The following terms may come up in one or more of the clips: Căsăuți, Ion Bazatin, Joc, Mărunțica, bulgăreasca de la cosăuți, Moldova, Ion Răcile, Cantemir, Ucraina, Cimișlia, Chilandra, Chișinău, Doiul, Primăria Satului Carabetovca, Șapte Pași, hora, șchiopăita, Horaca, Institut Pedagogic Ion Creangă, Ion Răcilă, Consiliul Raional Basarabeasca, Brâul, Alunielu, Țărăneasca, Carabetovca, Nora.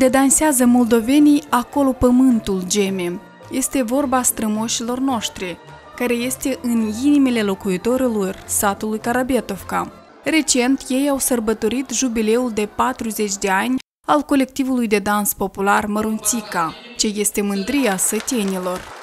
Unde dansează moldovenii, acolo pământul geme. Este vorba strămoșilor noștri, care este în inimile locuitorilor satului Carabetovca. Recent, ei au sărbătorit jubileul de 40 de ani al colectivului de dans popular Mărunțica, ce este mândria sătenilor.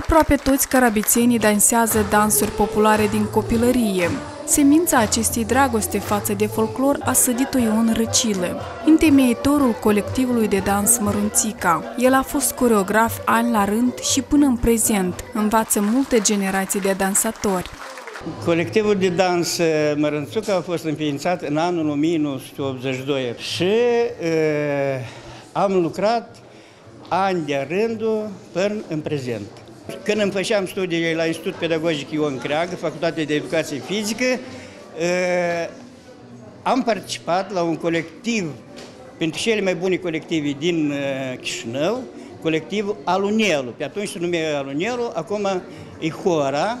Aproape toți carabețenii dansează dansuri populare din copilărie. Semința acestei dragoste față de folclor a sădit-o Ion Răcile, întemeitorul colectivului de dans Mărunțica. El a fost coreograf ani la rând și până în prezent învață multe generații de dansatori. Colectivul de dans Mărunțica a fost înființat în anul 1982 și am lucrat ani de-a rândul până în prezent. Când îmi făceam studiile la Institut Pedagogic Ion Creangă, Facultatea de Educație Fizică, am participat la un colectiv, pentru cele mai bune colective din Chișinău, colectivul Alunielu. Pe atunci se numea Alunielu, acum e Hora.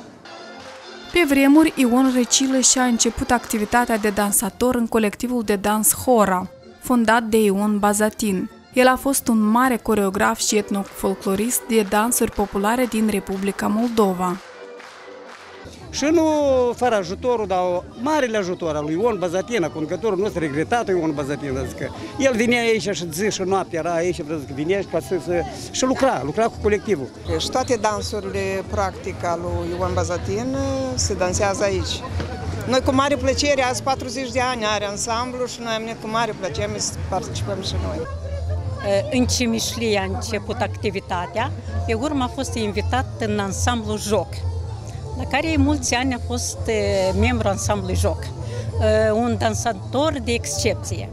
Pe vremuri, Ion Răcile și-a început activitatea de dansator în colectivul de dans Hora, fondat de Ion Bazatin. El a fost un mare coreograf și etnofolclorist de dansuri populare din Republica Moldova. Și nu fără ajutorul, dar marele ajutor al lui Ion Bazatin, conducătorul nostru, regretatul Ion Bazatin, zic. El vinea aici și zi și noaptea era aici, vinea și lucra cu colectivul. Și toate dansurile practic al lui Ion Bazatin se dansează aici. Noi cu mare plăcere, azi 40 de ani are ansamblu și noi am venit cu mare plăcere să participăm și noi. În Cimișlia a început activitatea, pe urmă a fost invitat în ansamblu Joc, la care mulți ani a fost membru ansamblului Joc, un dansator de excepție.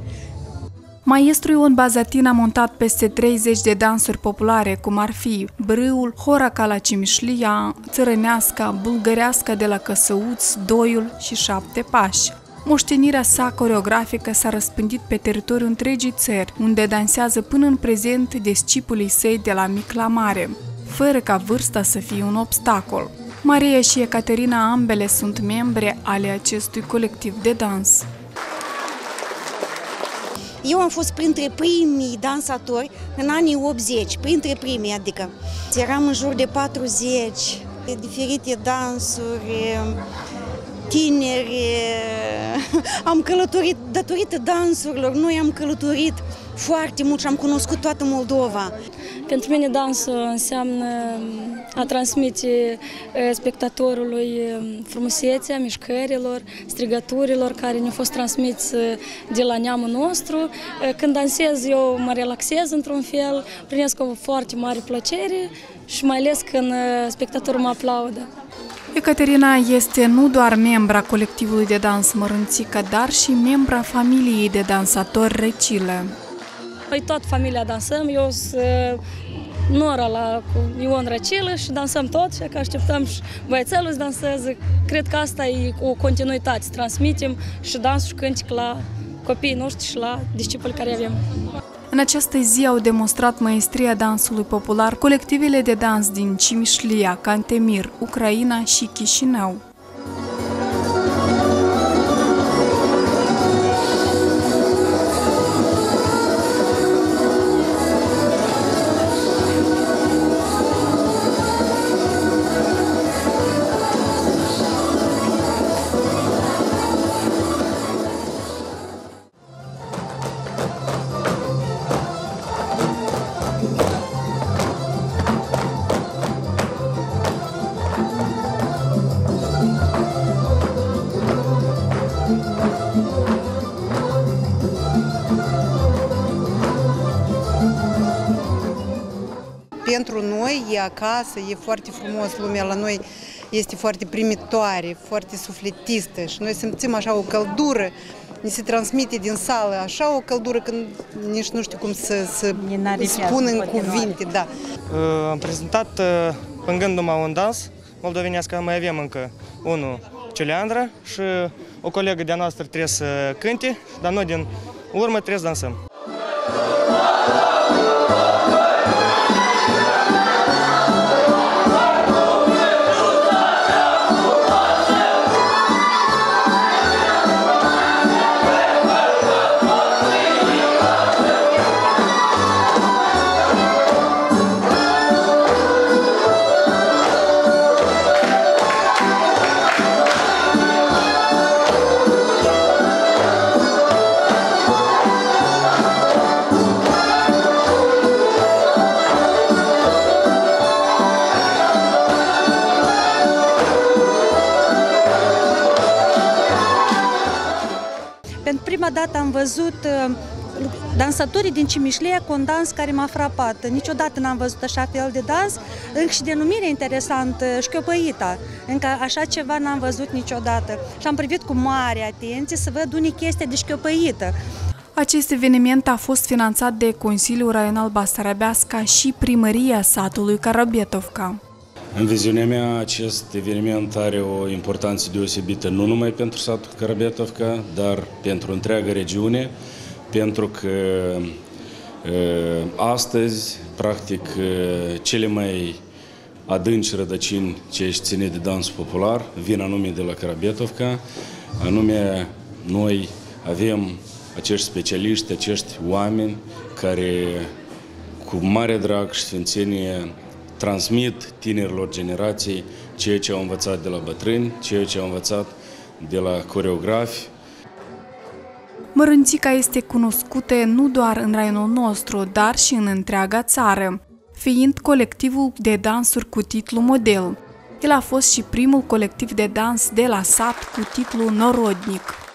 Maestru Ion Bazatin a montat peste 30 de dansuri populare, cum ar fi Brâul, Horaca la Cimișlia, Țărăneasca, Bulgăreasca de la Căsăuți, Doiul și Șapte Pași. Moștenirea sa coreografică s-a răspândit pe teritoriul întregii țări, unde dansează până în prezent discipolii săi de la mic la mare, fără ca vârsta să fie un obstacol. Maria și Ecaterina ambele sunt membre ale acestui colectiv de dans. Eu am fost printre primii dansatori în anii 80, printre primii, adică eram în jur de 40, de diferite dansuri, tineri, am călătorit datorită dansurilor, noi am călătorit foarte mult și am cunoscut toată Moldova. Pentru mine dansul înseamnă a transmite spectatorului frumusețea mișcărilor, strigăturilor care ne-au fost transmiți de la neamul nostru. Când dansez eu mă relaxez într-un fel, primesc o foarte mare plăcere și mai ales când spectatorul mă aplaudă. Ecaterina este nu doar membra colectivului de dans Mărunțica, dar și membra familiei de dansatori Răcile. Păi toată familia dansăm, eu sunt Nora la Ion Răcile și dansăm tot, și că așteptăm și băiețelul să danseze. Cred că asta e o continuitate, să transmitem și dans și cântic la copiii noștri și la discipoli care avem. În această zi au demonstrat maestria dansului popular colectivele de dans din Cimișlia, Cantemir, Ucraina și Chișinău. Pentru noi e acasă, e foarte frumos, lumea la noi este foarte primitoare, foarte sufletistă și noi simțim așa o căldură mi se transmite din sală așa o căldură când nici nu știu cum să spun în cuvinte. Da. Am prezentat în gândul meu un dans moldovenească, mai avem încă unul, Chilandra, și o colegă de-a noastră trebuie să cânte, dar noi din urmă trebuie să dansăm. Dată am văzut dansatorii din Cimișlia cu un dans care m-a frapat. Niciodată n-am văzut așa fel de dans, încă și denumire interesantă, șchiopăita. Încă așa ceva n-am văzut niciodată. Și am privit cu mare atenție să văd unii chestii de șchiopăită. Acest eveniment a fost finanțat de Consiliul Raional Basarabeasca și Primăria Satului Carabetovca. În viziunea mea, acest eveniment are o importanță deosebită nu numai pentru satul Carabetovca, dar pentru întreaga regiune, pentru că astăzi, practic, cele mai adânci rădăcini ce își ține de dansul popular vin anume de la Carabetovca, anume noi avem acești specialiști, acești oameni care cu mare drag și sfințenie transmit tinerilor generații ceea ce au învățat de la bătrâni, ceea ce au învățat de la coreografi. Mărunțica este cunoscută nu doar în raionul nostru, dar și în întreaga țară, fiind colectivul de dansuri cu titlu model. El a fost și primul colectiv de dans de la sat cu titlu norodnic.